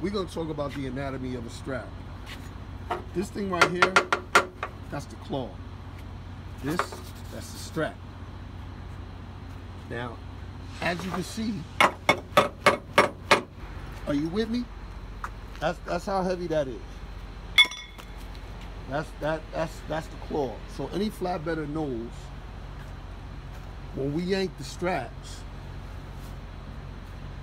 we're going to talk about the anatomy of a strap. This thing right here, that's the claw. This, that's the strap. Now, as you can see, are you with me? That's how heavy that is. That's the claw. So any flatbedder knows when we yank the straps,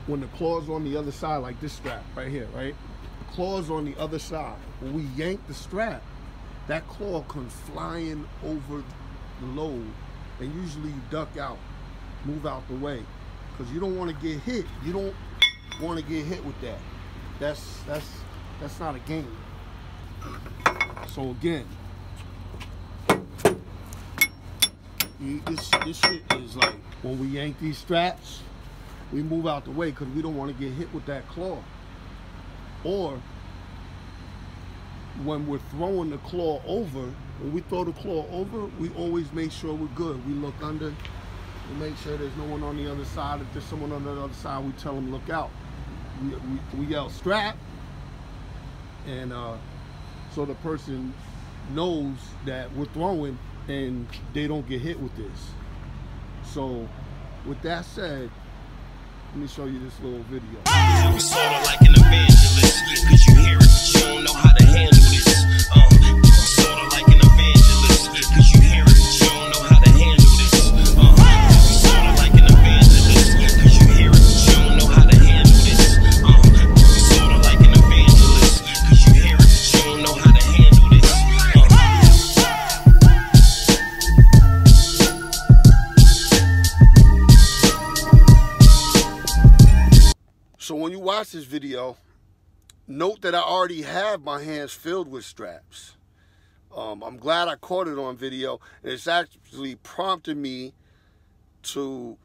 when the claw's on the other side, like this strap right here, right? The claw's on the other side. When we yank the strap, that claw comes flying over the load, and usually you duck out, move out the way, because you don't want to get hit. You don't want to get hit with that. That's not a game. So again, this shit is like, when we yank these straps, we move out the way because we don't want to get hit with that claw. Or when we're throwing the claw over, when we throw the claw over, we always make sure we're good. We look under, we make sure there's no one on the other side. If there's someone on the other side, we tell them look out. We yell strap, and so the person knows that we're throwing and they don't get hit with this. So with that said, let me show you this little video. I was sort of like an evangelist, because you hear it, you don't know how to handle this. Sort of like an evangelist, because you hear it, you don't know how to handle this. Sort of like an evangelist, because you hear it, you don't know how to handle this. Sort of like an evangelist, because you hear it, you don't know how to handle this. So when you watch this video, note that I already have my hands filled with straps. I'm glad I caught it on video, and it's actually prompted me to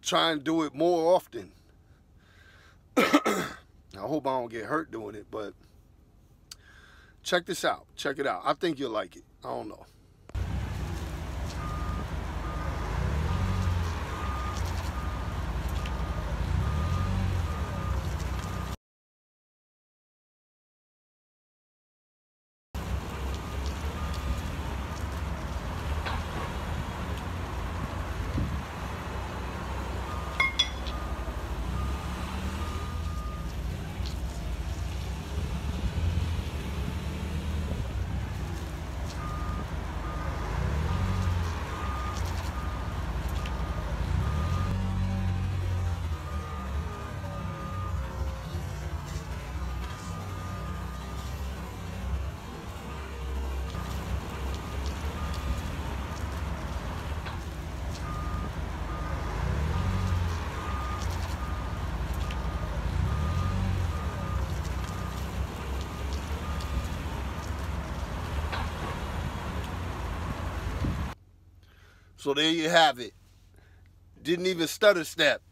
try and do it more often. I hope I don't get hurt doing it, but check this out. Check it out. I think you'll like it. I don't know. So there you have it. Didn't even stutter step.